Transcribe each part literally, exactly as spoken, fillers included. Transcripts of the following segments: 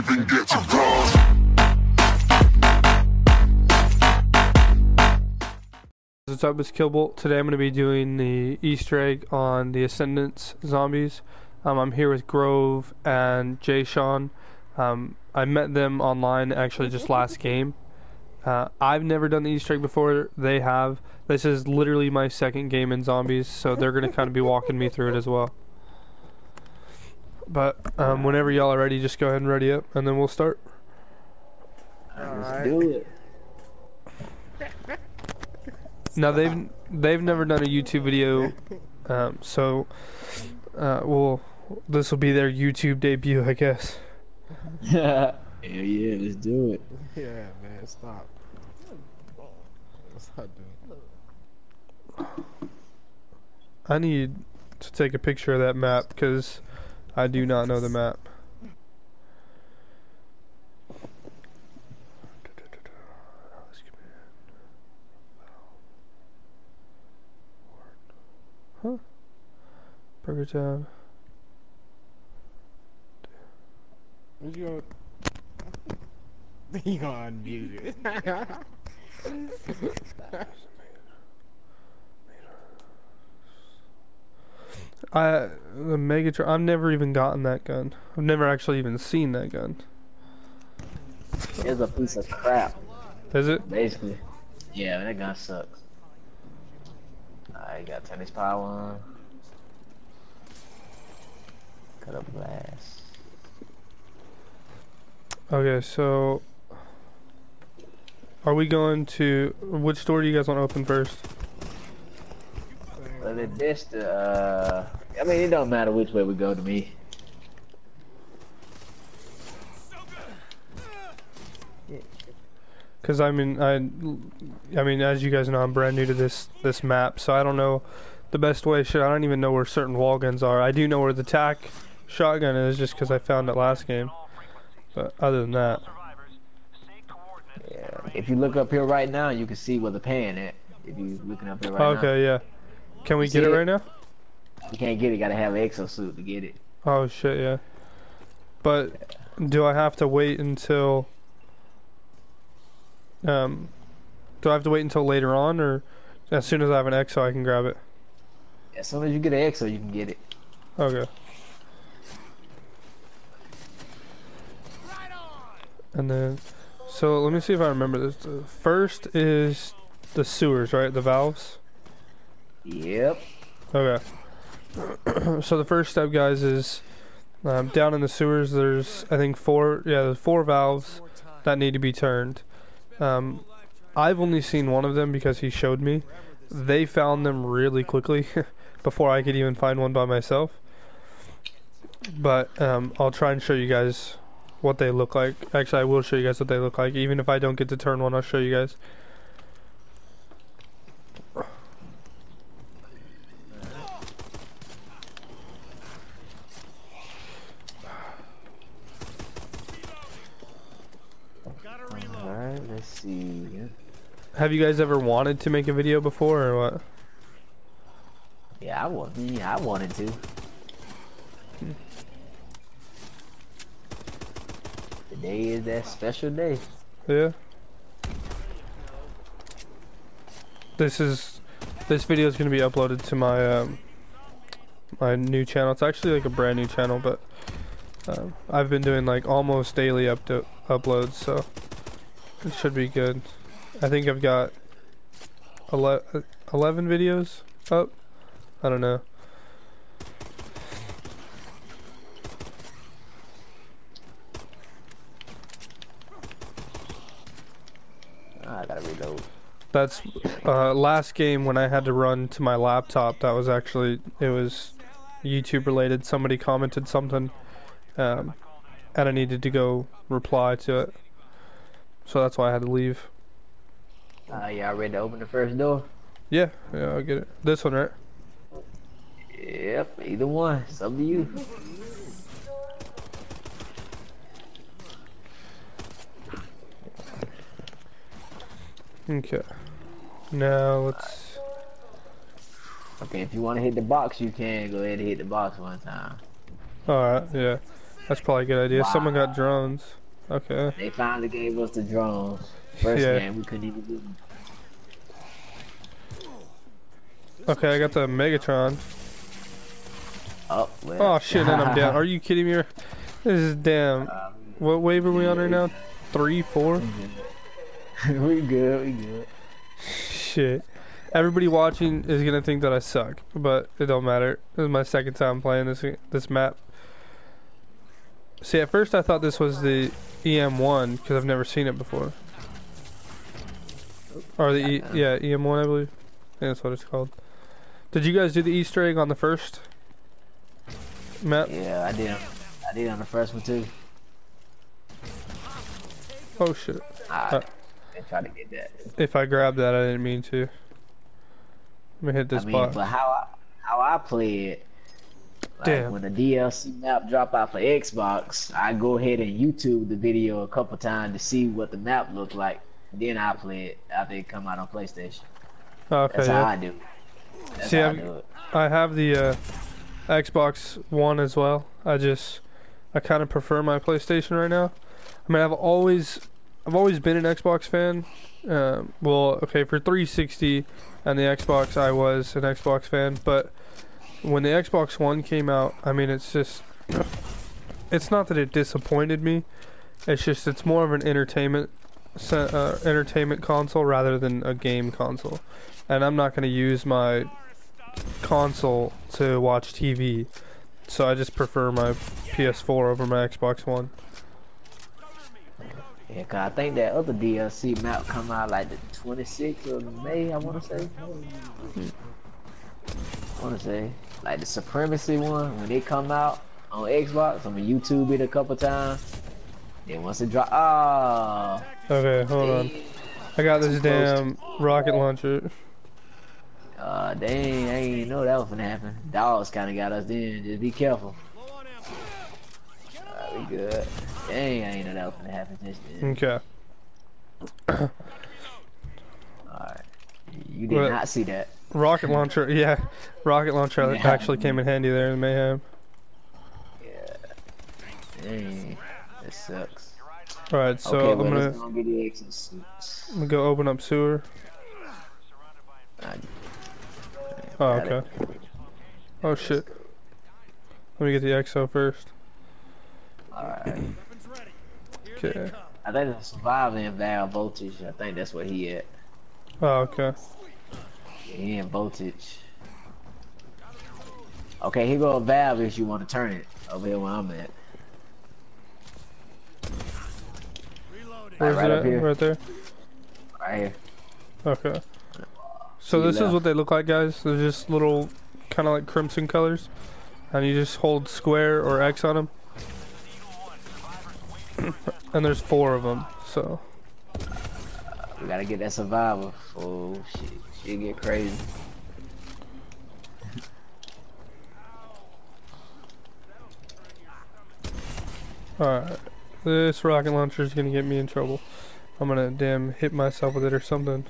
even get to cross. What's up, it's Killbolt. Today I'm going to be doing the Easter egg on the Ascendance Zombies. Um, I'm here with Grove and Jayshon. Um, I met them online actually just last game. Uh, I've never done the Easter egg before. They have. This is literally my second game in Zombies, so they're going to kind of be walking me through it as well. But um, whenever y'all are ready, just go ahead and ready up, and then we'll start. All right. Let's do it. Now they've they've never done a YouTube video, um, so uh, we'll this will be their YouTube debut, I guess. Yeah. Hell yeah, let's do it. Yeah, man, stop. Let's not do it. I need to take a picture of that map because I do not know the map. Huh? Burger Town. Where's your You're on mute. I the Megatron. I've never even gotten that gun. I've never actually even seen that gun. It's a piece of crap. Is it? Basically. Yeah, that gun sucks. I got tennis power on. Cut up glass. Okay, so are we going to which store do you guys want to open first? Well, the best, uh, I mean, it don't matter which way we go to me. Because I mean, I, I mean, as you guys know, I'm brand new to this this map, so I don't know the best way. Should I don't even know where certain wall guns are. I do know where the T A C shotgun is, just because I found it last game. But other than that, yeah. If you look up here right now, you can see where the pan at. If you looking up here right okay, now. Okay, yeah. Can we you get it right now? You can't get it. Gotta have an exosuit to get it. Oh shit, yeah. But yeah. Do I have to wait until? Um, do I have to wait until later on, or as soon as I have an exo, I can grab it? As soon as you get an exo, you can get it. Okay. And then, so let me see if I remember this. The first is the sewers, right? The valves? Yep. Okay. So the first step, guys, is um, down in the sewers, there's, I think, four, yeah, there's four valves that need to be turned. Um, I've only seen one of them because he showed me. They found them really quickly before I could even find one by myself. But um, I'll try and show you guys what they look like. Actually, I will show you guys what they look like. Even if I don't get to turn one, I'll show you guys. Alright, let's see. Have you guys ever wanted to make a video before or what? Yeah, I, wa yeah, I wanted to. Today is that special day. Yeah. This is this video is going to be uploaded to my um, my new channel. It's actually like a brand new channel, but uh, I've been doing like almost daily up to uploads, so it should be good. I think I've got eleven videos up. I don't know. I gotta reload. That's uh, last game when I had to run to my laptop. That was actually it was YouTube related. Somebody commented something, um, and I needed to go reply to it. So that's why I had to leave. Uh, yeah, I ready to open the first door. Yeah, yeah, I'll get it. This one, right? Yep, either one. It's up to you. Okay. Now let's. Okay, if you want to hit the box, you can go ahead and hit the box one time. All right. Yeah. That's probably a good idea. Wow. Someone got drones. Okay. They finally gave us the drones. First yeah. game, we couldn't even do them. Okay, I got the Megatron. Oh, well. Oh shit, and I'm down. Are you kidding me? This is damn. Um, what wave are we yeah. on right now? Three, four? We good, we good. Shit. Everybody watching is gonna think that I suck, but it don't matter. This is my second time playing this this map. See, at first I thought this was the E M one because I've never seen it before. Or the e yeah E M one, I believe. I think that's what it's called. Did you guys do the Easter egg on the first map? Yeah, I did. I did on the first one too. Oh shit! I, uh, I tried to get that. If I grabbed that, I didn't mean to. Let me hit this I mean, box. But how I, how I play it, like Damn. when the D L C map drop out for Xbox, I go ahead and YouTube the video a couple times to see what the map looked like. Then I play it after it come out on PlayStation. Okay, That's yeah. how I do it. That's see, how I, do it. I have the uh, Xbox One as well. I just, I kind of prefer my PlayStation right now. I mean, I've always, I've always been an Xbox fan. Um, well, okay, for three sixty and the Xbox, I was an Xbox fan, but when the Xbox One came out, I mean, it's just, it's not that it disappointed me, it's just, it's more of an entertainment, uh, entertainment console rather than a game console, and I'm not going to use my console to watch T V, so I just prefer my P S four over my Xbox One. Yeah, cause I think that other D L C map come out like the twenty-sixth of May, I wanna say. I wanna say. Like the Supremacy one, when they come out on Xbox, I'm gonna YouTube it a couple times. Then once it drop, ah. Oh, okay, hold damn. on. I got this damn rocket launcher. Uh, dang, I didn't even know that was gonna happen. Dogs kinda got us then, just be careful. Uh, we good. Dang, I ain't know that was gonna happen just then. Okay. Alright. You did well, not see that. Rocket launcher, yeah. Rocket launcher yeah. actually came in handy there in the mayhem. Yeah. Dang. This sucks. Alright, so okay, I'm well, gonna, I'm gonna go open up sewer. I, I oh, okay. It. Oh, shit. Let me get the X O first. Alright. Okay. I think the surviving in Val Voltage. I think that's where he at. Oh, okay. Yeah, he in Voltage. Okay, here go a valve if you want to turn it over here where I'm at. Where's right, right up here. Right there? Right here. Okay. So this is what they look like, guys. They're just little, kind of like crimson colors. And you just hold square or X on them. And there's four of them, so uh, we gotta get that survivor. Oh shit, she get crazy. Alright, this rocket launcher is gonna get me in trouble. I'm gonna damn hit myself with it or something.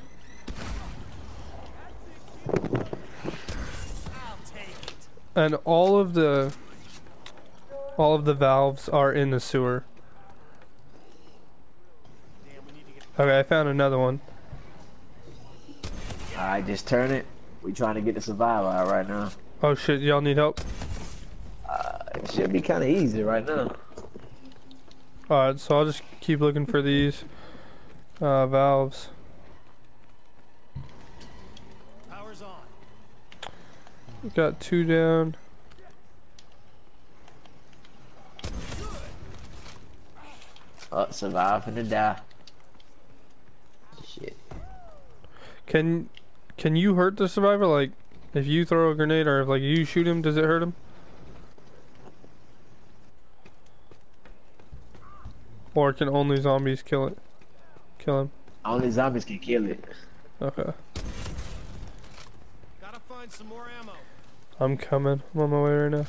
And all of the all of the valves are in the sewer. Okay, I found another one. Alright, just turn it. We trying to get the survivor out right now. Oh shit, y'all need help? Uh, it should be kind of easy right now. Alright, so I'll just keep looking for these uh, valves. Power's on. We've got two down. Oh, surviving to die. Can can you hurt the survivor? Like, if you throw a grenade or if like you shoot him, does it hurt him? Or can only zombies kill it? Kill him. Only zombies can kill it. Okay. Gotta find some more ammo. I'm coming. I'm on my way right now.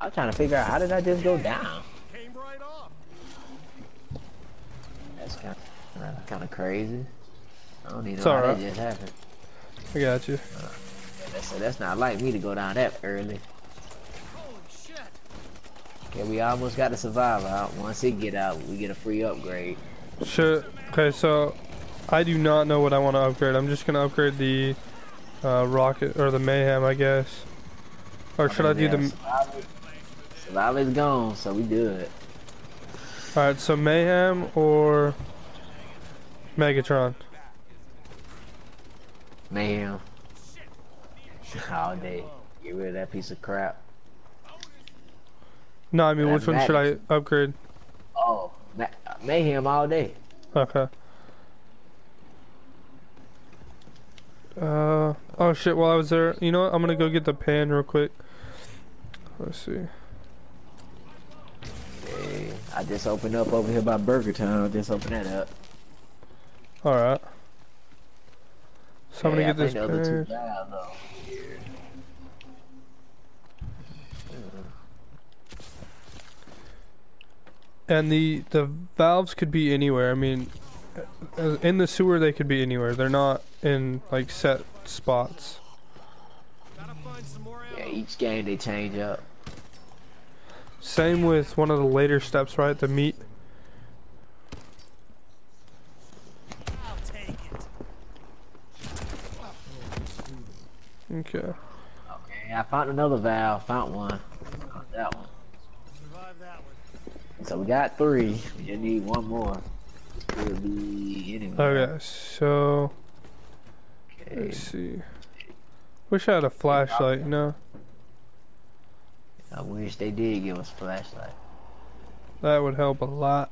I'm trying to figure out how did I just go down? Kind of crazy. I don't even know how that just happened. I got you. Uh, So that's not like me to go down that early. Okay, we almost got the survivor out. Once it get out, we get a free upgrade. Sure. Okay, so I do not know what I want to upgrade. I'm just gonna upgrade the uh, rocket or the mayhem, I guess. Or should I do the survivor? Survivor's gone, so we good. All right, so mayhem or Megatron. Mayhem. All day. Get rid of that piece of crap. No, I mean, which one should I upgrade? Oh, Mayhem all day. Okay. Uh, oh shit, while I was there, you know what? I'm gonna go get the pan real quick. Let's see. Hey, I just opened up over here by Burger Town. Just open that up. Alright. So I'm gonna get this pan. And the the valves could be anywhere. I mean, in the sewer they could be anywhere. They're not in like set spots. Yeah, each game they change up. Same with one of the later steps, right? The meat. I'll take it. Okay. Okay, I found another valve. Found one. Found that one. So we got three. We just need one more. It'll be anyway. Okay, so okay. Let's see. Wish I had a flashlight, you know. I wish they did give us a flashlight. That would help a lot.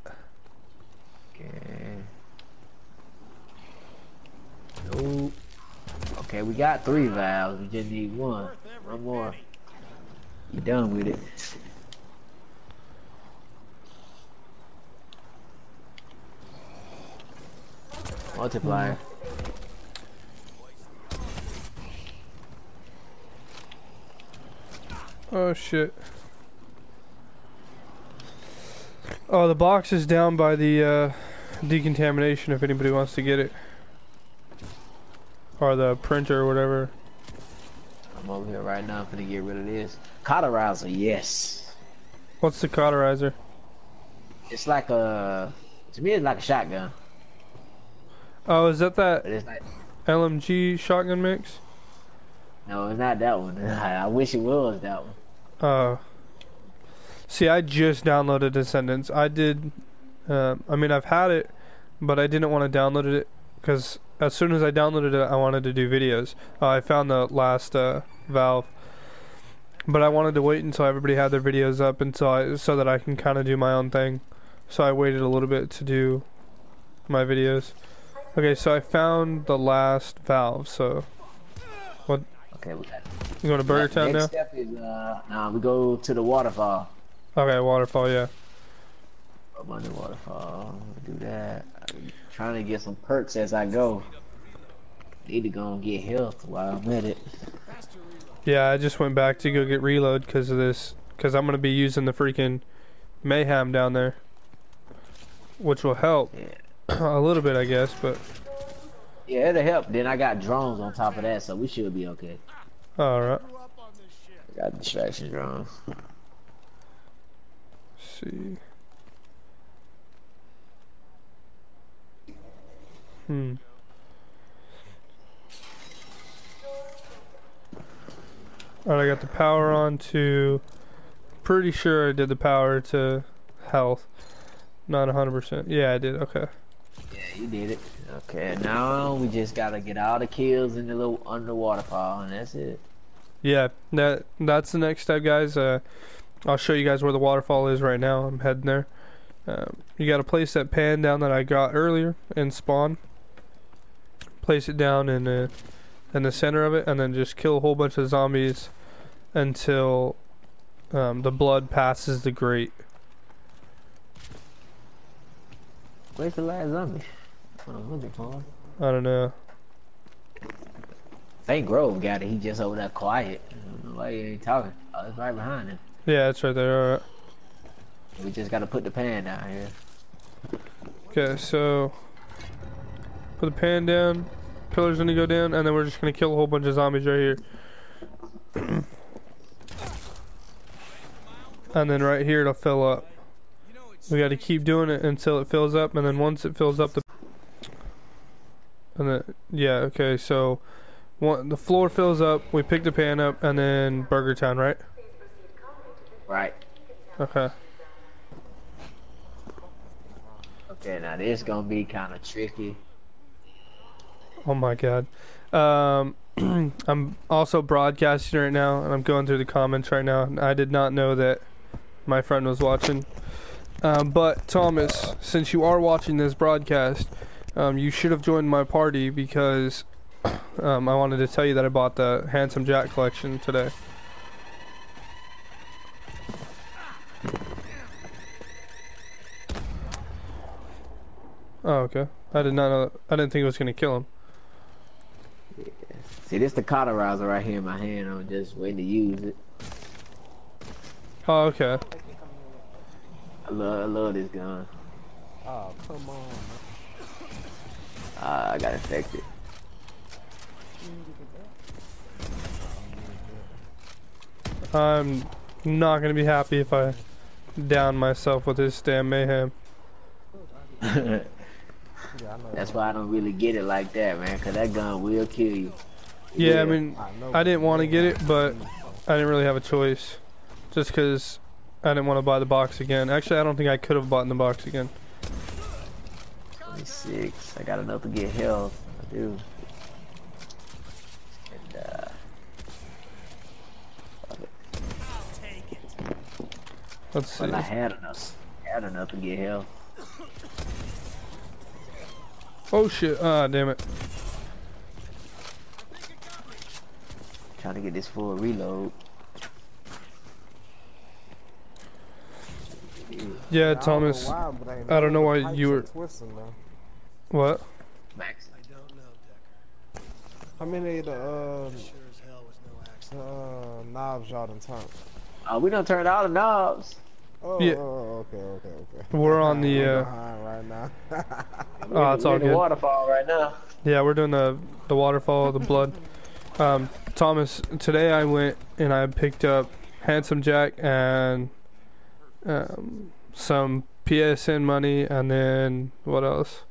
Okay. Nope. Okay, we got three valves. We just need one. One more. We're done with it. Multiplier. Oh shit. Oh, the box is down by the uh, decontamination if anybody wants to get it. Or the printer or whatever. I'm over here right now. I'm gonna get rid of this. Cauterizer, yes. What's the cauterizer? It's like a... To me it's like a shotgun. Oh, is that that like, L M G shotgun mix? No, it's not that one. I, I wish it was that one. Oh. Uh, see, I just downloaded Ascendance. I did... Uh, I mean, I've had it, but I didn't want to download it because as soon as I downloaded it, I wanted to do videos. Uh, I found the last uh, valve. But I wanted to wait until everybody had their videos up until I, so that I can kind of do my own thing. So I waited a little bit to do my videos. Okay, so I found the last valve, so what? Okay, we got it. You going to Burger Town now? Next step is, uh, nah, we go to the waterfall. Okay, waterfall, yeah. Up on the waterfall, do that. I'm trying to get some perks as I go. Need to go and get health while I'm at it. Yeah, I just went back to go get reload because of this, because I'm going to be using the freaking mayhem down there, which will help. Yeah. A little bit, I guess, but yeah, it'll help. Then I got drones on top of that, so we should be okay. All right. I got distraction drones. Let's see. Hmm. All right, I got the power on to. Pretty sure I did the power to health. Not a hundred percent. Yeah, I did. Okay. Yeah, you did it. Okay, now we just gotta get all the kills in the little underwater pile, and that's it. Yeah, that that's the next step, guys. Uh, I'll show you guys where the waterfall is right now. I'm heading there. Um, you gotta place that pan down that I got earlier and spawn. Place it down in uh, in the center of it, and then just kill a whole bunch of zombies until um, the blood passes the grate. Where's the last zombie? What I'm looking for? I don't know. I think Grove got it. He just over there quiet. Why he ain't talking? Oh, it's right behind him. Yeah, it's right there. All right. We just gotta put the pan down here. Okay, so put the pan down. Pillars gonna go down, and then we're just gonna kill a whole bunch of zombies right here. And then right here it'll fill up. We got to keep doing it until it fills up, and then once it fills up the and then yeah, okay, so one, the floor fills up, we pick the pan up, and then Burger Town, right? Right. Okay. Okay, now this is gonna be kind of tricky. Oh my god. Um, I'm also broadcasting right now, and I'm going through the comments right now. I did not know that my friend was watching. Um, but Thomas, since you are watching this broadcast, um, you should have joined my party because um, I wanted to tell you that I bought the Handsome Jack collection today. Oh, okay. I did not know that. I didn't think it was gonna kill him. Yeah. See, this the Cauterizer right here in my hand. I'm just waiting to use it. Oh, okay. I love, I love this gun. Oh, come on. Uh, I got infected. I'm not gonna be happy if I down myself with this damn mayhem. That's why I don't really get it like that, man, because that gun will kill you. Yeah, yeah. I mean, I didn't want to get it, but I didn't really have a choice. Just because I didn't want to buy the box again. Actually, I don't think I could have bought in the box again. twenty-six. I got enough to get health. I do. And, uh, love it. Let's see. Well, I had enough, had enough to get health. Oh shit, ah, damn it. Trying to get this full reload. Yeah, Thomas, I don't know why you were... What? Max. I don't know, Decker. How many of the, uh, uh knobs y'all done turned? Oh, we done turned all the knobs. Oh, yeah. oh, okay, okay, okay. We're on the, uh... right now. Oh, it's all good. We're in the waterfall right now. Yeah, we're doing the, the waterfall, the blood. Um, Thomas, today I went and I picked up Handsome Jack and um, some P S N money, and then what else?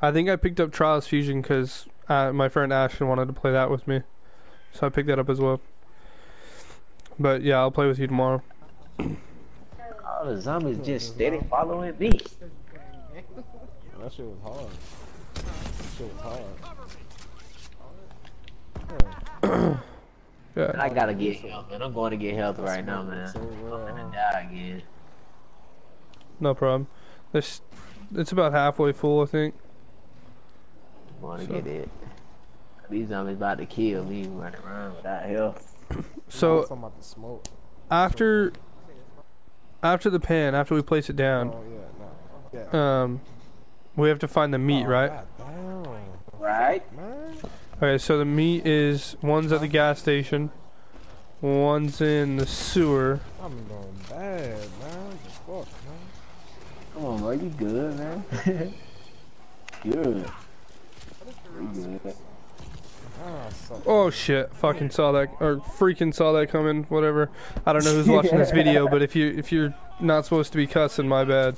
I think I picked up Trials Fusion because my friend Ashton wanted to play that with me. So I picked that up as well. But yeah, I'll play with you tomorrow. The zombies just steady following me. That shit was hard. That shit was hard. Yeah. Man, I gotta get health, man. I'm going to get health right now, man. I'm gonna die again. No problem. This, it's about halfway full, I think. I'm going to so. get it. These zombies about to kill me running around without health. So, I'm about to smoke. after... After the pan, after we place it down, oh, yeah, no. yeah. um, we have to find the meat, oh, right? Right. Man. Okay, so the meat is, one's at the gas station, one's in the sewer. I'm going bad, man. What the fuck, man? Come on, bro. You good, man? Good. You good. Oh shit, fucking saw that, or freaking saw that coming, whatever. I don't know who's watching this video, but if you if you're not supposed to be cussing, my bad.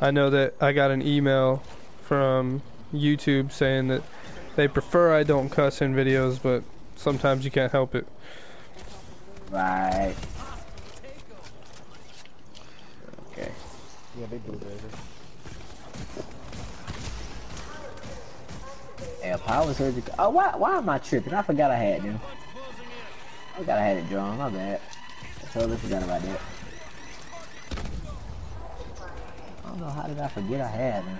I know that I got an email from YouTube saying that they prefer I don't cuss in videos, but sometimes you can't help it. Right. Okay. Yeah, they do, baby. Power surgical. Oh, why, why am I tripping? I forgot I had them. I forgot I had it drawn. My bad. I totally forgot about that. I don't know, how did I forget I had them?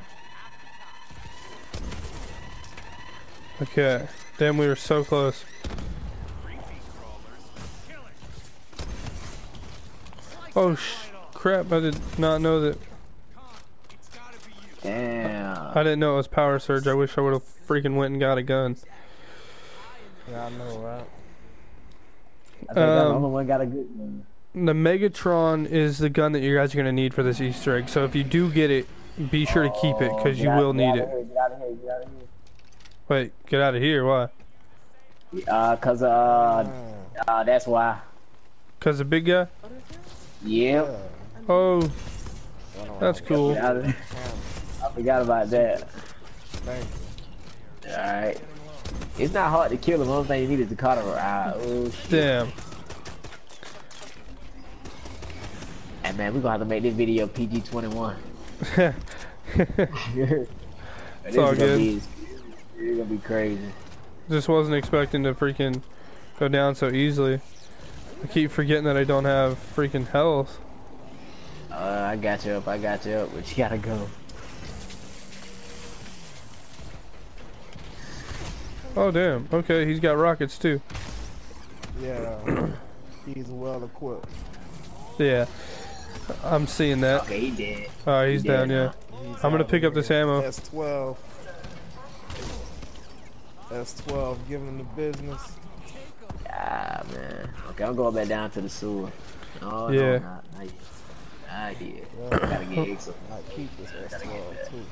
Okay. Damn, we were so close. Oh, sh crap. I did not know that. Damn. I didn't know it was power surge. I wish I would have freaking went and got a gun. Yeah, I know, right? I think um, the only one got a good one. The Megatron is the gun that you guys are going to need for this Easter egg. So if you do get it, be sure to keep it because you will need it. Get out of here, get out of here, get out of here. Wait, get out of here, why? Uh, cause, uh, uh that's why. Cause the big guy? Yep. Oh, that's cool. I forgot about that. Alright. It's not hard to kill him, the only thing you need is the Cauterizer. Oh, shit. Damn. And man, we're gonna have to make this video P G twenty-one. It's all good. Be, it's gonna be crazy. Just wasn't expecting to freaking go down so easily. I keep forgetting that I don't have freaking health. Uh, I got you up, I got you up, but you gotta go. Oh damn, okay, he's got rockets too. Yeah, he's well equipped. Yeah, I'm seeing that. Okay, he dead. Alright, he's he down, yeah. He's I'm gonna pick up this ammo. S twelve. S twelve, giving him the business. Ah, man. Okay, I'm going back down to the sewer. Oh, yeah. No, not, not yet. Not yet. Yeah. Gotta get X up. I keep this S twelve too.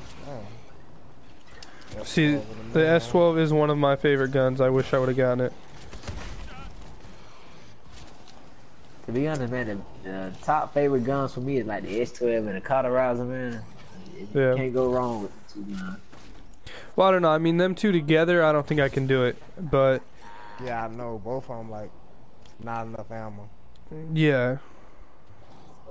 Damn. See, the S twelve is one of my favorite guns. I wish I would have gotten it. To be honest, man, the, the top favorite guns for me is like the S twelve and the Cauterizer, man. You yeah. can't go wrong with the two guns. Well, I don't know. I mean, them two together, I don't think I can do it. But yeah, I know. Both of them, like, not enough ammo. Yeah.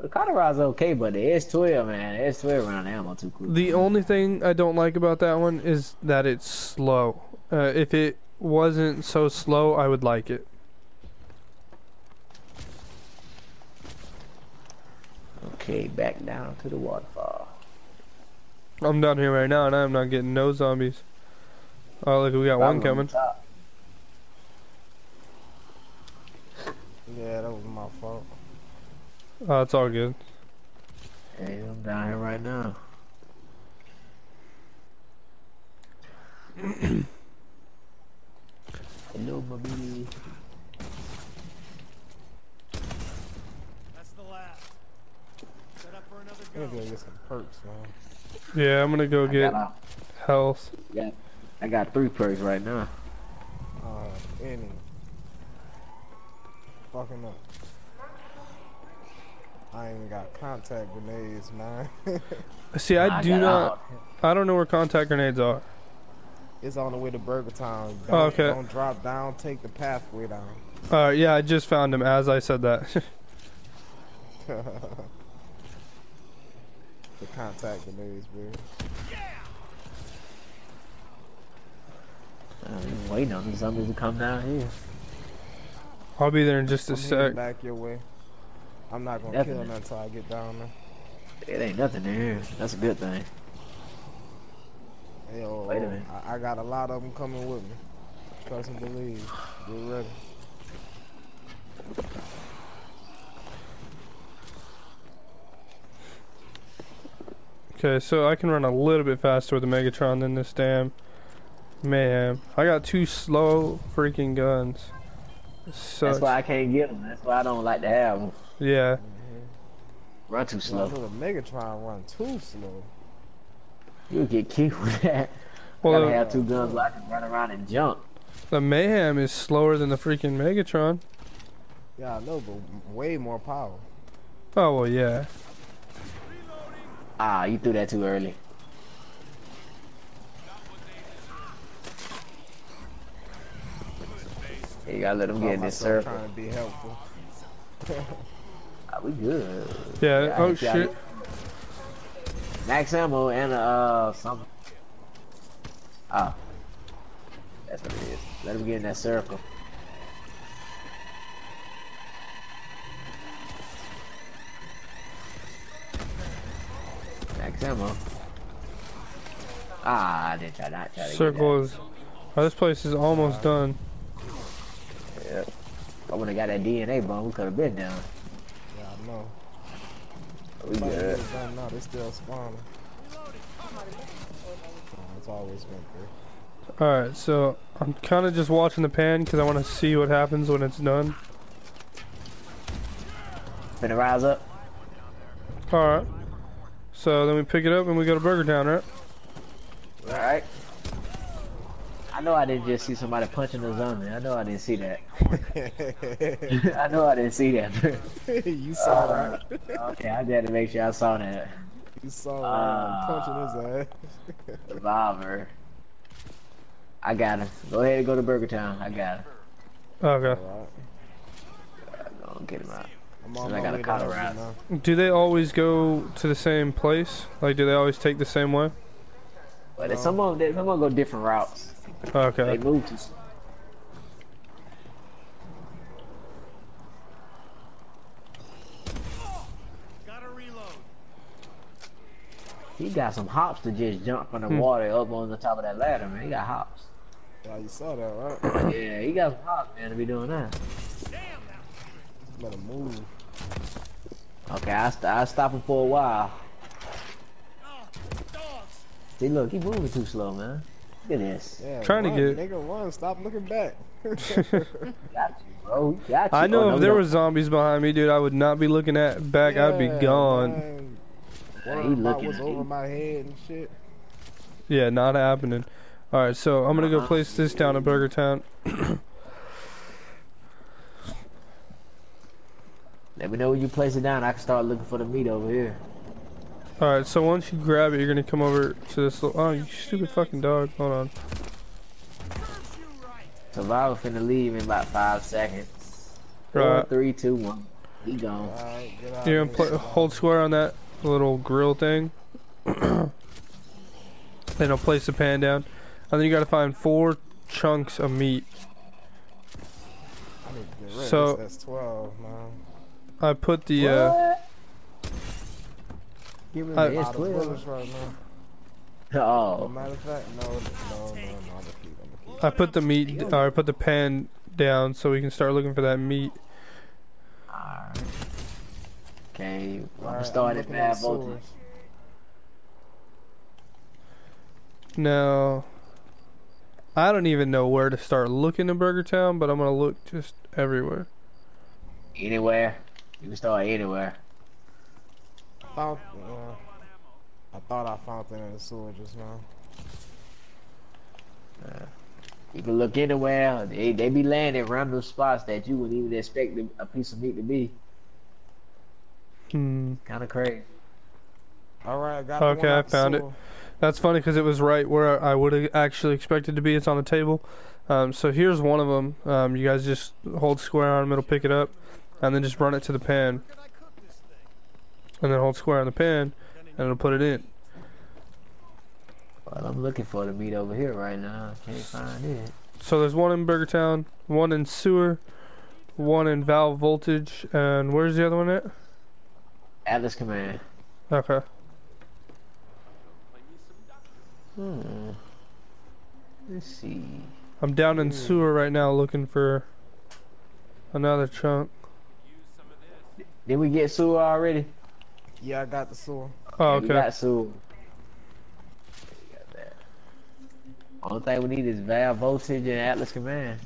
The Cauterizer's okay, but the S twelve, man, the S twelve round ammo too quick. The only thing I don't like about that one is that it's slow. Uh, if it wasn't so slow, I would like it. Okay, back down to the waterfall. I'm down here right now, and I'm not getting no zombies. Oh, look, we got one coming. Yeah, that was my fault. Oh, it's all good. Hey, I'm down here right now. Hello, baby. That's the last. Set up for another go. I'm gonna get some perks, man. Yeah, I'm gonna go I get got health. Yeah, I got three perks right now. Uh, any fucking up. I ain't even got contact grenades, man. See, I, I do not. Out. I don't know where contact grenades are. It's on the way to Burger Town. Don't, oh, okay. Don't drop down. Take the pathway down. Uh, yeah, I just found him as I said that. The contact grenades, dude. I'm waiting on the zombies to come down here. I'll be there in just a sec. Back your way. I'm not gonna nothing. kill him until I get down there. It ain't nothing there. That's a good thing. Yo, wait a minute. I, I got a lot of them coming with me. Trust and believe. Get ready. Okay, so I can run a little bit faster with the Megatron than this damn mayhem. I got two slow freaking guns. That's why I can't get them. That's why I don't like to have them. Yeah. Mm-hmm. Run too slow. The Megatron run too slow. You'll get killed with that. Well, I gotta have two guns so I can run around and jump. The mayhem is slower than the freaking Megatron. Yeah, I know, but way more power. Oh, well, yeah. Ah, you threw that too early. You gotta let him get in this circle. I'm trying to be helpful. Ah, we good. Yeah, yeah, oh shit. Max ammo and uh, something. Ah. That's what it is. Let him get in that circle. Ammo. Ah, I did try not try to Circle is. Oh, this place is almost uh, done. Yeah. I would have got that D N A bomb. We could have been down. Yeah, I know. We good. No, they still spawning. Oh, it's always been there. All right, so I'm kind of just watching the pan because I want to see what happens when it's done. Finna rise up. All right. So then we pick it up and we go to Burger Town, right? Alright. I know I didn't just see somebody punching a zombie. I know I didn't see that. I know I didn't see that. You saw uh, that. Okay, I had to make sure I saw that. You saw uh, punching his ass. Survivor. I got him. Go ahead and go to Burger Town. I got him. Okay. Go and get him out. So I got a Cauterizer. Do they always go to the same place? Like, do they always take the same way? But um, some of them, some of them go different routes. Okay. They move to. Gotta reload. He got some hops to just jump from the hmm. water up on the top of that ladder, man. He got hops. Yeah, you saw that, right? Yeah, he got some hops, man, to be doing that. Better move. Okay, I st I stop him for a while. See, look, he moving too slow, man. Look at this. Yeah, trying run, to get. Nigga, run! Stop looking back. Got you, bro. Got you. I know oh, no, if there no. were zombies behind me, dude, I would not be looking at back. Yeah, I'd be gone. Man. He looking was over my head and shit. Yeah, not happening. All right, so I'm gonna uh-huh. go place this down at Burger Town. Let me know when you place it down. I can start looking for the meat over here. Alright, so once you grab it, you're gonna come over to this little. Oh, you stupid fucking dog. Hold on. Survival finna leave in about five seconds. Right. Four, three, two, one. He gone. Right, you're gonna play, hold square on that little grill thing. Then I'll place the pan down. And then you gotta find four chunks of meat. I need to get rid of so. That's twelve, man. I put the. What? Uh, Give me the S twelve right now. Oh. Matter of fact, no, no, no, no, I'll keep, I'll keep. I put the meat. Or I put the pan down so we can start looking for that meat. Alright. Okay, well, right, I'm starting bad voltage. Now, I don't even know where to start looking in Burger Town, but I'm gonna look just everywhere. Anywhere. You can start anywhere. I thought, uh, I thought I found thing in the sewer just now. Uh, you can look anywhere. They, they be laying at random spots that you wouldn't even expect a piece of meat to be. Mm. Kind of crazy. All right, I got okay, one I found it. That's funny because it was right where I would have actually expected to be. It's on the table. Um, so here's one of them. Um, you guys just hold square on them, it'll pick it up, and then just run it to the pan. And then hold square on the pan, and it'll put it in. Well, I'm looking for the meat over here right now. I can't find it. So there's one in Burger Town, one in sewer, one in valve voltage, and where's the other one at? Atlas Command. Okay. Hmm. Let's see. I'm down in sewer right now looking for another chunk. Did we get sewer already? Yeah, I got the sewer. Oh, okay. We got sewer. We got that. Only thing we need is valve voltage and Atlas Command.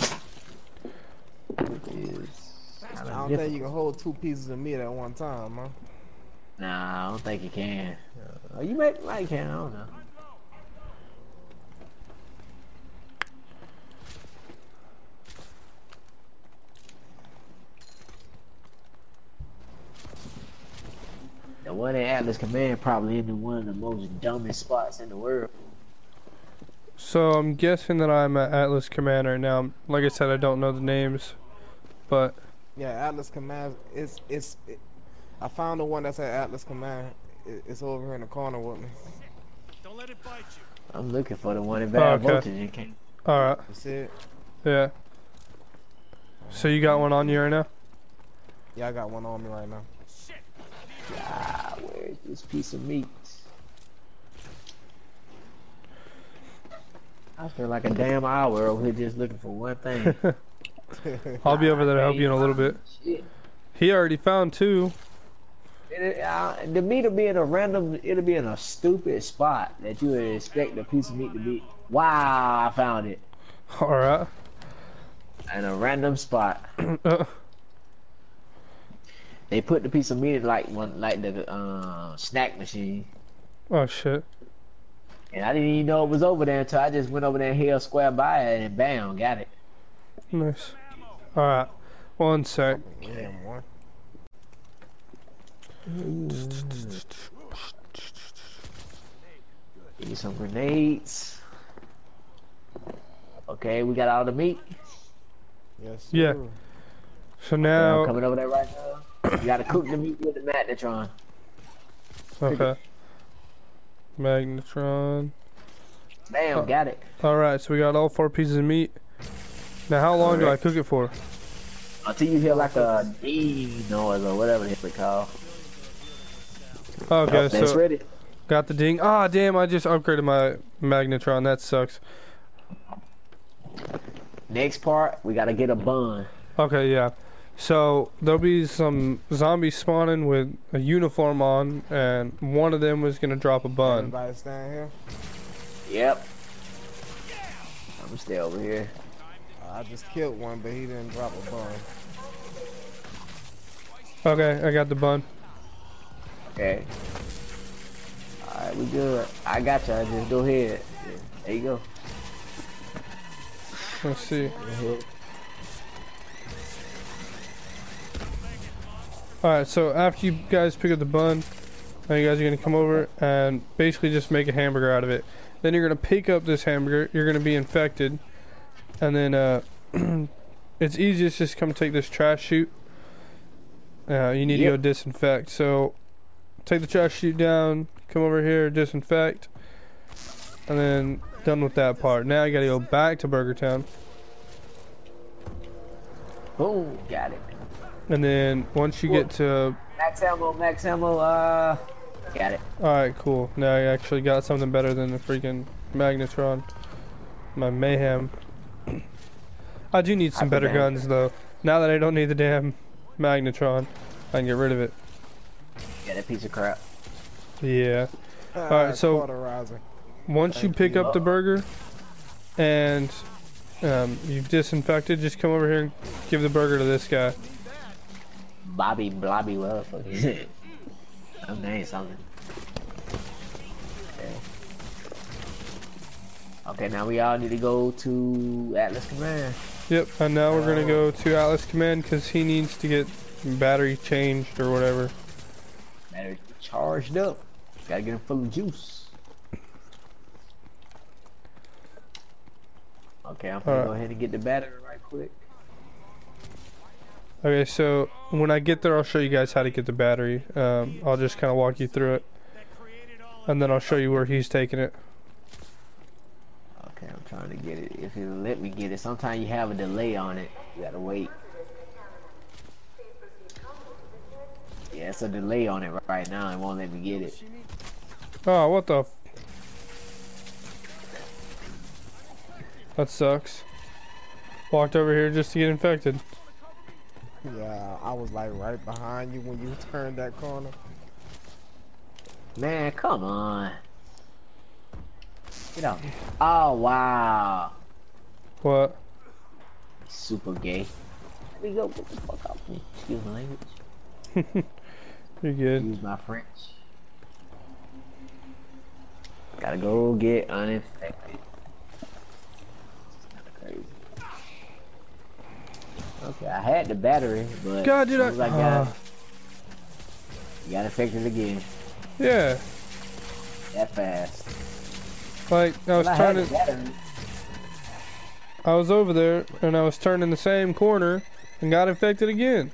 I don't think you can hold two pieces of meat at one time, huh? Nah, I don't think you can. Oh, you might, might can, I don't know. The one in Atlas Command probably in one of the most dumbest spots in the world. So I'm guessing that I'm at Atlas Command right now. Like I said, I don't know the names, but yeah, Atlas Command. It's it's. It, I found the one that's at Atlas Command. It, it's over here in the corner with me. Don't let it bite you. I'm looking for the one in bad voltage. Oh, okay. You can't. All right. That's it. Yeah. So you got one on you right now? Yeah, I got one on me right now. Ah, where is this piece of meat? I feel like a damn hour over here just looking for one thing. I'll be over there to help you in a little bit. Shit. He already found two. It, uh, the meat will be in a random, it'll be in a stupid spot that you would expect a piece of meat to be. Wow, I found it. Alright. In a random spot. uh. They put the piece of meat in like one, like the uh, snack machine. Oh shit! And I didn't even know it was over there until I just went over there and held square by it and bam, got it. Nice. Alright, one sec. Yeah, one. Need some grenades. Okay, we got all the meat. Yes. Sir. Yeah. So now. Okay, I'm coming over there right now. You gotta cook the meat with the magnetron. Okay. Magnetron. Damn, uh, got it. Alright, so we got all four pieces of meat. Now, how long right. do I cook it for? Until you hear like a D noise or whatever it's called. Okay, so ready. Got the ding. Ah, oh, damn! I just upgraded my magnetron. That sucks. Next part, we gotta get a bun. Okay, yeah. So there'll be some zombies spawning with a uniform on, and one of them was gonna drop a bun. Everybody's down here. Yep. I'm gonna stay over here. I just killed one, but he didn't drop a bun. Okay, I got the bun. Okay. Alright, we good. I got you. Just go ahead. There you go. Let's see. Alright, so after you guys pick up the bun, now you guys are going to come over and basically just make a hamburger out of it. Then you're going to pick up this hamburger. You're going to be infected. And then uh, it's easiest just come take this trash chute. Uh, you need yep. to go disinfect. So take the trash chute down, come over here, disinfect, and then done with that part. Now you gotta go back to Burger Town. Oh, got it. And then once you cool. get to max ammo, max ammo, uh, got it. All right, cool. Now I actually got something better than the freaking magnetron. My mayhem. I do need some better guns though. Now that I don't need the damn magnetron, I can get rid of it. Yeah, that piece of crap. Yeah. Uh, Alright, so Cauterizer. Once Thank you pick you up love. the burger and um, you've disinfected, just come over here and give the burger to this guy. Bobby Blobby Wellfucker. I'm naming something. Okay. Okay, now we all need to go to Atlas Command. Yep, and now we're gonna go to Atlas Command because he needs to get battery changed or whatever. Battery charged up. Gotta get him full of juice. Okay, I'm gonna right. go ahead and get the battery right quick. Okay, so when I get there, I'll show you guys how to get the battery. Um, I'll just kind of walk you through it, and then I'll show you where he's taking it. Okay, I'm trying to get it. If it'll let me get it. Sometimes you have a delay on it. You gotta wait. Yeah, it's a delay on it right now. It won't let me get it. Oh, what the? F that sucks. Walked over here just to get infected. Yeah, I was like right behind you when you turned that corner. Man, come on. Get out. Oh, wow. What? Super gay. Let me go. Get the fuck off me. Excuse my language. You're good. Use my French. Gotta go get uninfected. Kinda crazy. Okay, I had the battery, but God, dude, I, I got uh... you got infected again. Yeah. That fast. Like, I was well, trying I to... I was over there, and I was turned in the same corner, and got infected again.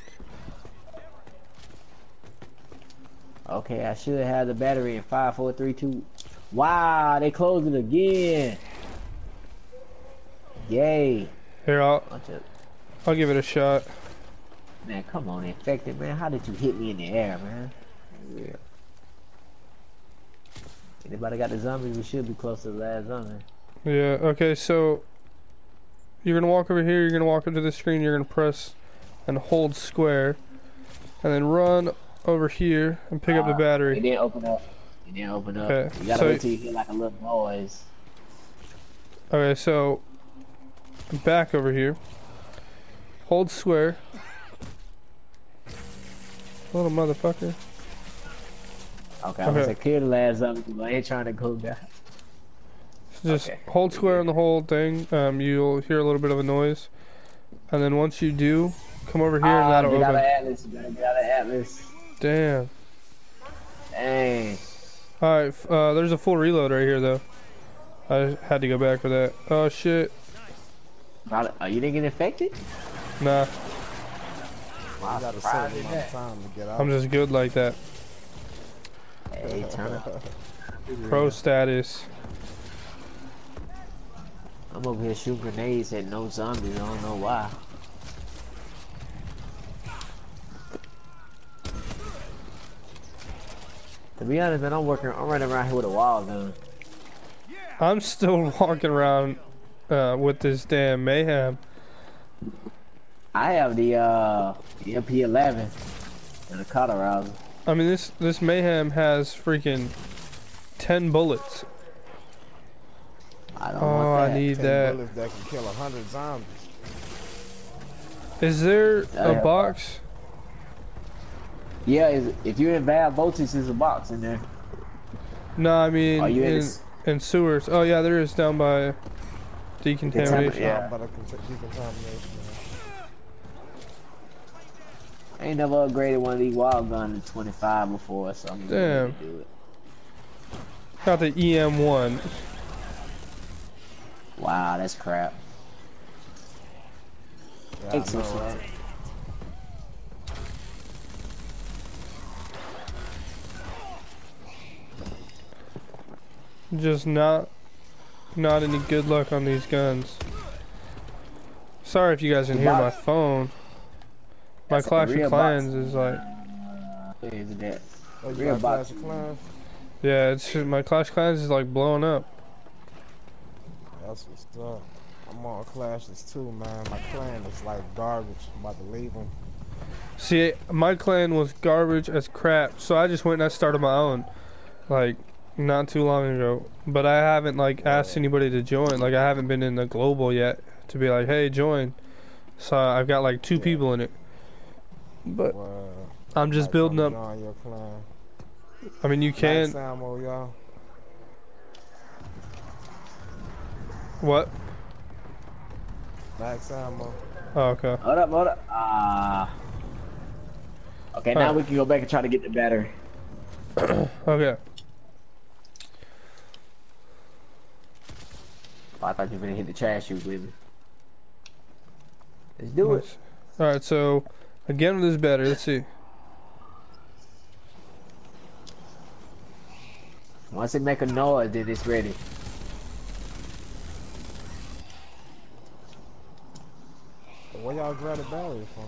Okay, I should have the battery in five, four, three, two. Wow, they closed it again. Yay. Here, I'll... I'll give it a shot. Man, come on, infected, man. How did you hit me in the air, man? Yeah. Anybody got the zombies? We should be close to the last zombie. Yeah, okay, so you're gonna walk over here, you're gonna walk up to the screen, you're gonna press and hold square, and then run over here and pick uh, up the battery. It didn't open up. It didn't open up. Okay. You gotta so, wait till you hear like a little noise. Okay, so I'm back over here. Hold square. Little motherfucker. Okay, I'm okay. gonna say clear the last zombie because I ain't trying to go down. Just okay. hold square on the whole thing. Um, you'll hear a little bit of a noise, and then once you do, come over here and uh, that'll open. I got an Atlas. I got an Atlas. Damn. Dang. All right. Uh, there's a full reload right here though. I had to go back for that. Oh shit. Not, uh, you didn't get infected? Nah. Wow, gotta save my time to get out. I'm just good like that. Hey, turn up. Pro status. I'm over here shooting grenades at no zombies. I don't know why. To be honest, man, I'm working. I'm running around here with a wild gun. I'm still walking around uh, with this damn mayhem. I have the uh, M P eleven and a Cauterizer. I mean, this this mayhem has freaking ten bullets. I don't oh, want that. I need ten that. Bullets that can kill a hundred zombies. Is there I a box? A... Yeah, if you're in bad voltage, there's a box in there. No, I mean oh, you in, in, in sewers. Oh yeah, there is down by decontamination. Yeah. I ain't never upgraded one of these wild guns to twenty-five before, so I'm gonna do it. Got the E M one. Wow, that's crap. Yeah, I know, right? Just not, not any good luck on these guns. Sorry if you guys didn't hear my phone. My that's Clash of Clans box. Is like. Is that? Oh, real Clash of Clans? Yeah, it's my Clash of Clans is like blowing up. That's what's up. I'm on Clashes too, man. My clan is like garbage. I'm about to leave them. See, my clan was garbage as crap, so I just went and I started my own, like not too long ago. But I haven't like asked anybody to join. Like I haven't been in the global yet to be like, hey, join. So I've got like two yeah. people in it. But well, I'm just like building up. Your clan. I mean, you can. Nice ammo, y'all. What? Max ammo. Oh, okay. Hold up, hold up. Ah. Uh, okay, All now right. we can go back and try to get the battery. Okay. Oh, I thought you were gonna hit the trash chute with me. Let's do nice. it. All right, so. Again with this battery, let's see. Once it make a noise, then it's ready. Where y'all grab the battery from?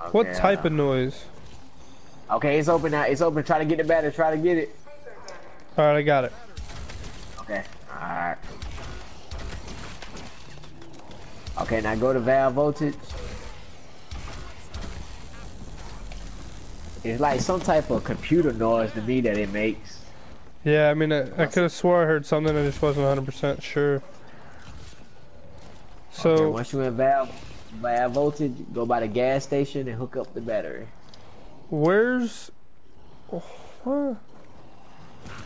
Okay, what type of noise? Okay, it's open now, it's open. Try to get the battery, try to get it. Alright, I got it. Okay, alright. Okay, now go to valve voltage. It's like some type of computer noise to me that it makes. Yeah, I mean, I, I could have swore I heard something, I just wasn't one hundred percent sure. So okay, once you in valve, valve voltage, go by the gas station and hook up the battery. Where's? Oh,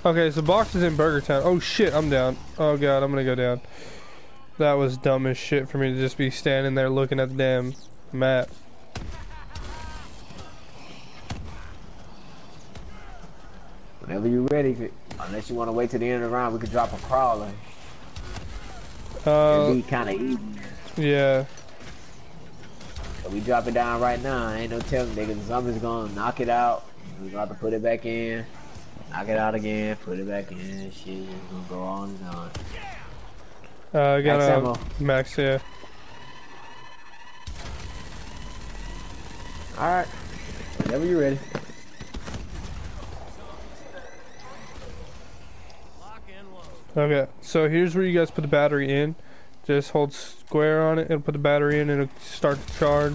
okay, so the box is in Burger Town. Oh shit, I'm down. Oh god, I'm gonna go down. That was dumb as shit for me to just be standing there looking at the damn map. Whenever you're ready, unless you want to wait till the end of the round, we can drop a crawler. Uh, It'd be kind of easy. Yeah. So we drop it down right now. Ain't no telling, nigga. Zombies gonna knock it out. We gonna have to put it back in. Knock it out again. Put it back in. Shit, it's gonna go on and on. Uh, I got max ammo. Max, yeah. All right. Whenever you're ready. Okay, so here's where you guys put the battery in. Just hold square on it, it'll put the battery in and it'll start to charge.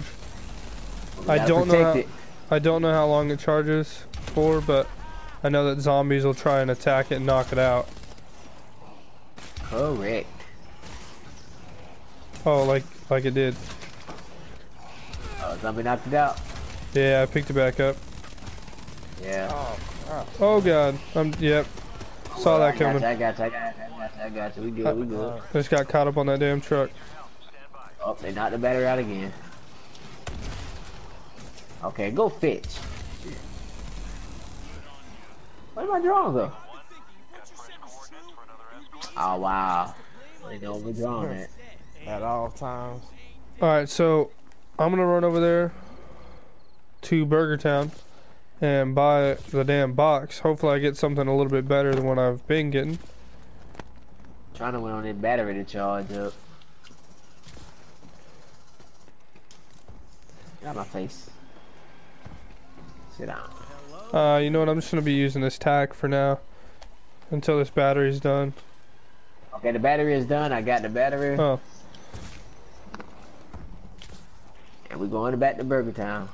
I don't know how, I don't know how long it charges for, but I know that zombies will try and attack it and knock it out. Correct. Oh, like like it did. Oh, zombie knocked it out. Yeah, I picked it back up. Yeah. Oh, oh. oh god. I'm yep. Saw that coming. I got you, I got you, I got you, I got you. We good, we good. Just got caught up on that damn truck. Oh, they knocked the battery out again. Okay, go fetch. Where my drones go? Oh, wow. They don't be drawing it. At all times. Alright, so I'm gonna run over there to Burger Town and buy the damn box. Hopefully I get something a little bit better than what I've been getting. Trying to win on this battery to charge up. Get out of my face. Sit down. Uh, you know what? I'm just gonna be using this tack for now until this battery's done. Okay, the battery is done. I got the battery. Oh. And we're going back to Burger Town.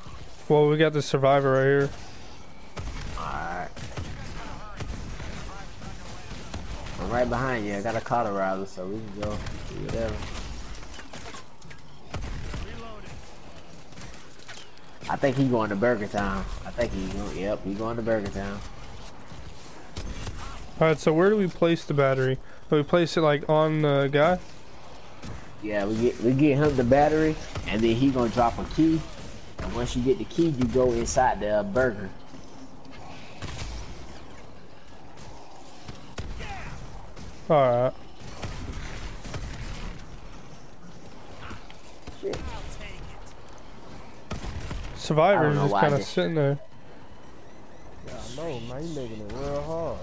Well, we got the survivor right here. Alright. I'm right behind you. I got a Cauterizer, so we can go do whatever. I think he's going to Burger Town. I think he's going, yep, he's going to Burger Town. Alright, so where do we place the battery? Do we place it like on the guy? Yeah, we get we get him the battery, and then he gonna drop a key. And once you get the key, you go inside the uh, burger. Alright. Survivor's just kind of sitting there. Yeah, I know, man. You making it real hard.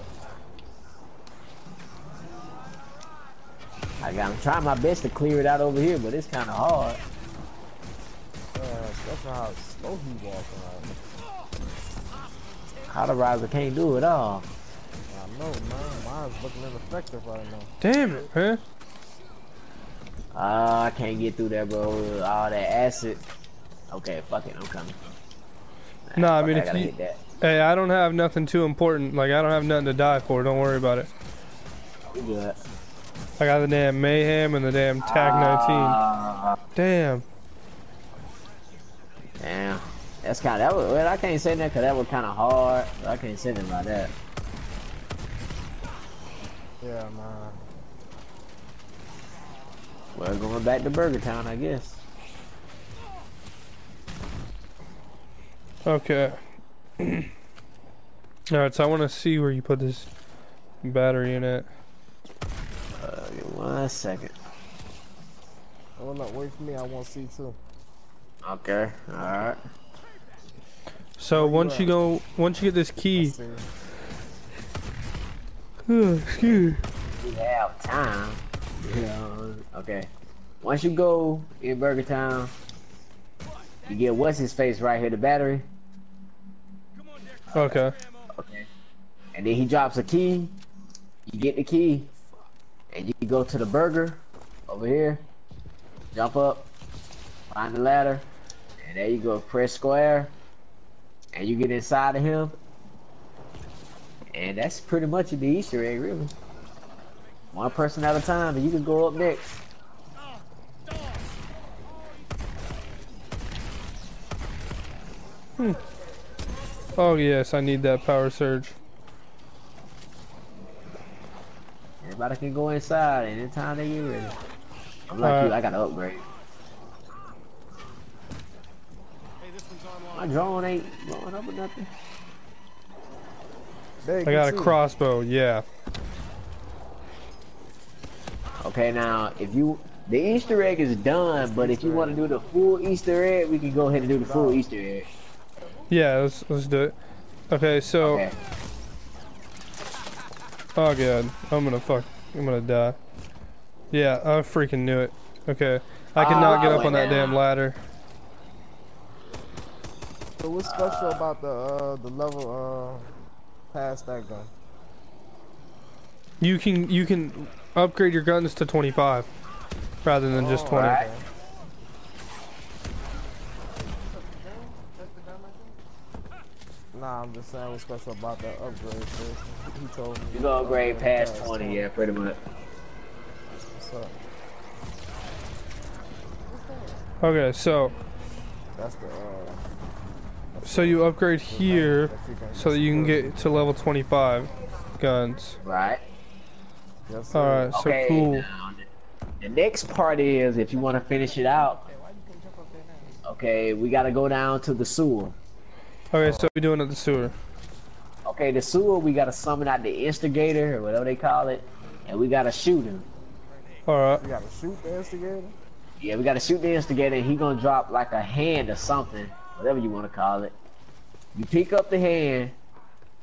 I got, I'm trying my best to clear it out over here, but it's kind of hard. Uh, that's how slow he walking around. Cauterizer can't do it all. I know, man. Mine's looking ineffective right now. Damn it, man. Uh, I can't get through there, bro. All that acid. Okay, fuck it. I'm coming. Nah, nah I mean, I if you... That. Hey, I don't have nothing too important. Like, I don't have nothing to die for. Don't worry about it. We good. I got the damn Mayhem and the damn TAC nineteen. Uh, damn. Damn. That's kind of, that was, well, I can't say that because that was kind of hard. I can't say that like that. Yeah, man. We're going back to Burger Town, I guess. Okay. Alright, so I want to see where you put this battery in it. One second. Oh no, wait for me, I want to see too. Okay, alright. So once you go, once you get this key. Oh, excuse me. We have time. Yeah. Okay. Once you go in Burger Town, you get what's his face right here, the battery. Okay. Okay. And then he drops a key. You get the key. And you go to the burger over here, jump up, find the ladder, and there you go, press square, and you get inside of him. And that's pretty much the Easter egg, really. One person at a time, and you can go up next. Hmm. Oh yes, I need that power surge. Everybody can go inside anytime they get ready. I'm like you, I gotta upgrade. Hey, this one's online. My drone ain't blowing up or nothing. I got a crossbow, yeah. Okay, now if you the Easter egg is done, but if you want to do the full Easter egg, we can go ahead and do the full Easter egg. Yeah, let's let's do it. Okay, so. Okay. Oh god, I'm gonna fuck, I'm gonna die. Yeah, I freaking knew it. Okay, I cannot oh, get up on that down. damn ladder. So what's special uh, about the uh, the level uh, past that gun? You can you can upgrade your guns to twenty-five rather than oh, just twenty. Right. Nah, I'm just saying what's special about that upgrade. He told me you go upgrade past twenty, yeah, pretty much. What's up? Okay, so that's the. Uh, that's so you upgrade here, that you so that you can get to level twenty-five. shotguns. Right. Yes, Alright, so okay, cool. Now, the next part is, if you want to finish it out, okay, we got to go down to the sewer. Okay, so we're doing it at the sewer. Okay, the sewer, we got to summon out the instigator, or whatever they call it, and we got to shoot him. Alright. We got to shoot the instigator? Yeah, we got to shoot the instigator, and he going to drop like a hand or something, whatever you want to call it. You pick up the hand,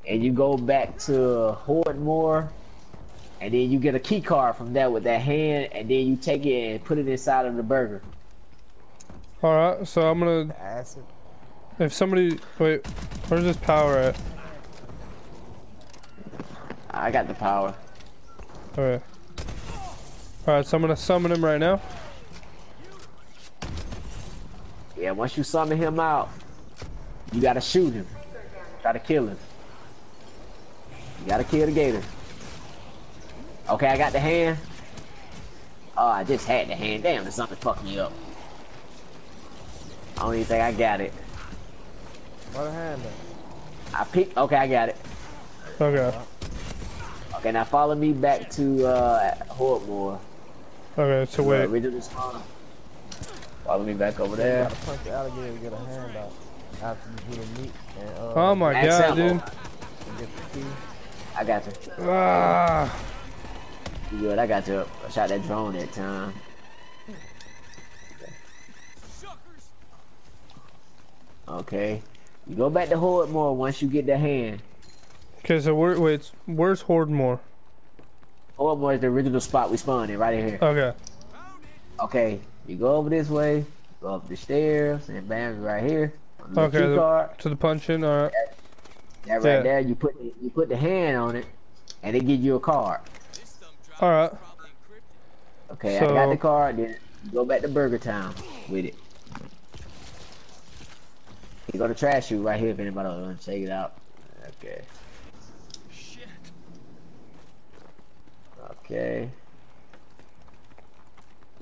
and you go back to Horde More, and then you get a key card from that with that hand, and then you take it and put it inside of the burger. Alright, so I'm going to... If somebody... Wait, where's this power at? I got the power. Alright. Alright, so I'm going to summon him right now. Yeah, once you summon him out, you got to shoot him. Try to kill him. You got to kill the gator. Okay, I got the hand. Oh, I just had the hand. Damn, there's something fucked me up. I don't even think I got it. What hand? I picked. Okay, I got it. Okay. Okay, now follow me back to uh, Horde More. Okay, so wait. We do this one. Follow me back over there. You gotta punch the alligator to get a hand out after you hit a meat. And, uh, oh my god, dude. I got you. Ah. You good, I got you up. I shot that drone that time. Okay. You go back to Horde More once you get the hand. Okay, so where, wait, where's Horde More? Horde More is the original spot we spawned in, right in here. Okay. Okay, you go over this way, go up the stairs, and bam, right here. Okay, the, to the punch in, alright. That, that right yeah. there, you put, the, you put the hand on it, and it gives you a card. Alright. Okay, so, I got the card, then go back to Burger Town with it. You go to trash chute right here if anybody wants to take it out. Okay. Shit. Okay.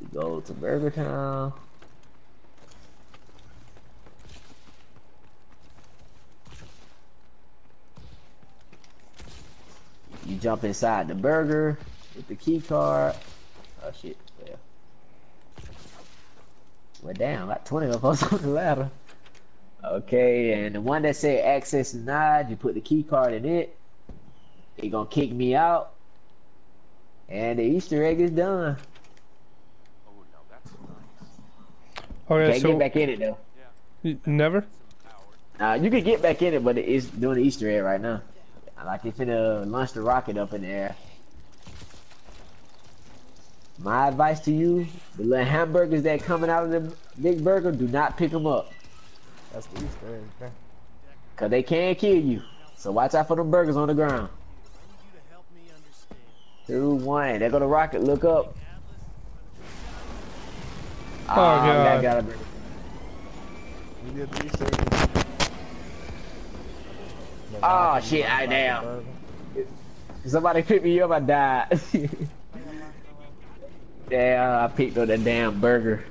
You go to Burger Town. You jump inside the burger. With the key card. Oh shit. Yeah. Well, damn, about twenty of us on the ladder. Okay, and the one that said access denied, you put the key card in it. It gonna kick me out. And the Easter egg is done. Oh no, that's nice. Okay, can't so get back in it though. Yeah. Never? Uh, you can get back in it, but it's doing the Easter egg right now. Like it's gonna launch the rocket up in the air. My advice to you, the little hamburgers that coming out of the big burger, do not pick them up. That's the Easter egg, man. Cause they can kill you. So watch out for them burgers on the ground. Two, one, there go the rocket, look up. Oh, oh God. I got a burger. You did the Easter egg. Oh shit, I damn. Somebody picked me up, I died. Yeah, I picked up that damn burger.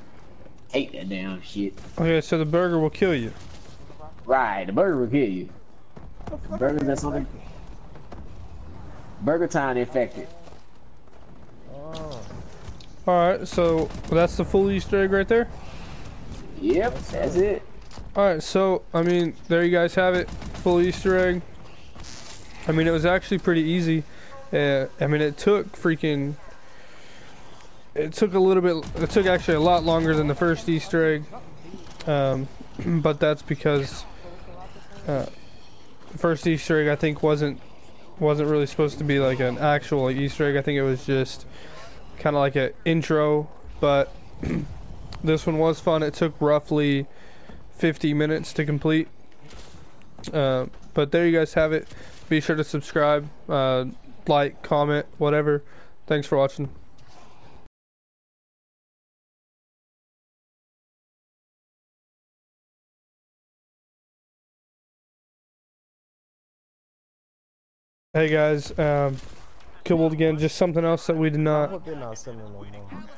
Hate that damn shit. Okay, so the burger will kill you. Right, the burger will kill you. The burger that's on the Burger Town infected. Oh. Alright, so that's the full Easter egg right there? Yep, that's it. Alright, so I mean there you guys have it. Full Easter egg. I mean it was actually pretty easy. Uh, I mean it took freaking it took a little bit it took actually a lot longer than the first Easter egg, um, but that's because uh, the first Easter egg I think wasn't wasn't really supposed to be like an actual Easter egg. I think it was just kind of like an intro, but this one was fun. It took roughly fifty minutes to complete. Uh, but there you guys have it. Be sure to subscribe, uh, like, comment, whatever. Thanks for watching. Hey guys, um, Killbolt again. Just something else that we did not,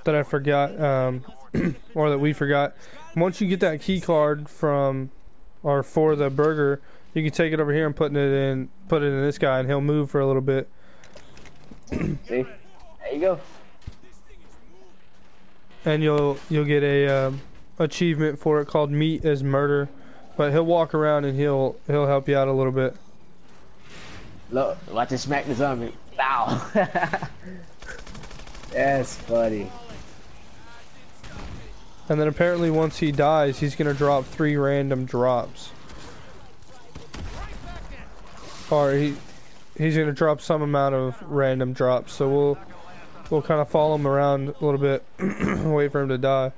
that I forgot, um, or that we forgot. Once you get that key card from, or for the burger, You can take it over here and putting it in, put it in this guy, and he'll move for a little bit. See, there you go. And you'll you'll get a um, achievement for it called "Meat is Murder," but he'll walk around and he'll he'll help you out a little bit. Look, watch him smack the zombie. Bow. That's funny. And then apparently once he dies, he's gonna drop three random drops. Or he he's gonna drop some amount of random drops. So we'll we'll kind of follow him around a little bit, wait for him to die.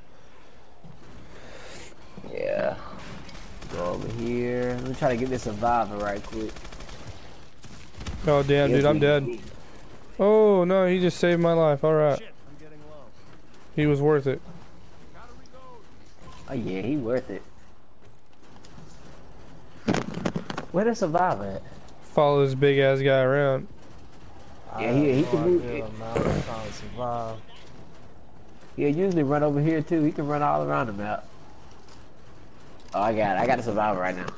Yeah. Go over here. Let me try to get this survivor right quick. Oh damn, dude, I'm dead. Oh no, he just saved my life. All right. He was worth it. Oh yeah, he worth it. Where the survivor at? Follow this big ass guy around. Yeah, he, he can move. He'll yeah, usually run over here too. He can run all around the map. Oh, I got it. I got a survivor right now.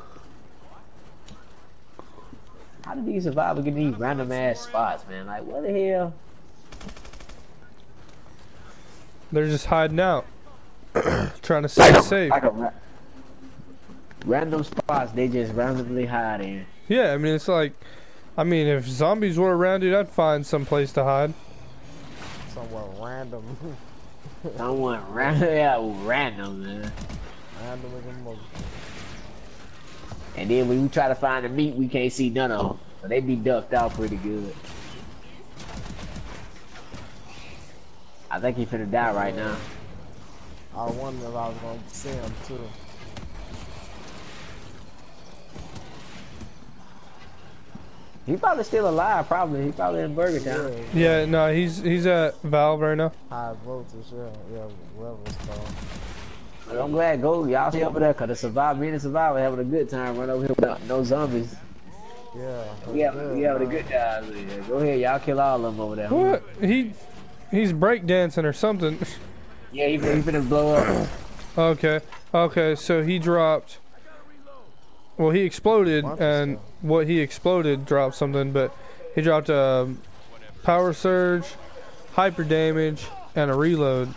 How did these survivors get these random ass spots, man? Like, what the hell? They're just hiding out. Trying to stay safe. Ra random spots they just randomly hide in. Yeah, I mean it's like, I mean if zombies were around, dude, I'd find some place to hide. Somewhere random. Somewhere random, yeah, random, man. Random as a mother. And then when we try to find the meat, we can't see none of them, so they be ducked out pretty good. I think he's finna die right now. I wonder if I was gonna see him too. He's probably still alive, probably. He's probably in Burger Town. Yeah, yeah, no, he's he's at Valve right now. High voltage, yeah, yeah, whatever it's called. But I'm glad go y'all stay over there, cause the survivor, me and the survivor having a good time running over here without no zombies. Yeah. We having, we having a good time over here. Go ahead, y'all kill all of them over there. What? He he's breakdancing or something. Yeah, he finna blow up. Okay, okay, so he dropped. Well, he exploded, and what he exploded dropped something, but he dropped a power surge, hyper damage, and a reload.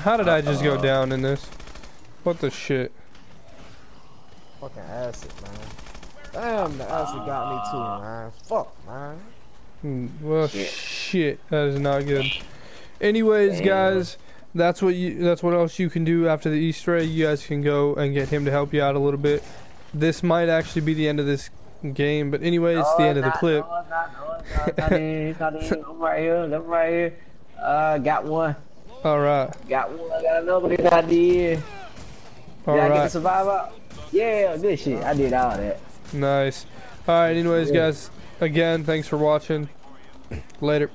How did I just go down in this? What the shit? Fucking acid, man. Damn, the acid got me too, man. Fuck, man. Mm, well, shit. shit. That is not good. Anyways, damn, guys, that's what you. That's what else you can do after the Easter egg. You guys can go and get him to help you out a little bit. This might actually be the end of this game, but anyways, no, it's the end not, of the clip. No, it's not, no, it's not, not in, it's not in. I'm right here. I'm right here. Uh, got one. All right. Got one. I got another. It's not the end. All Did right. I get the survivor? Yeah, good shit. I did all that. Nice. Alright, anyways, guys, again, thanks for watching. Later.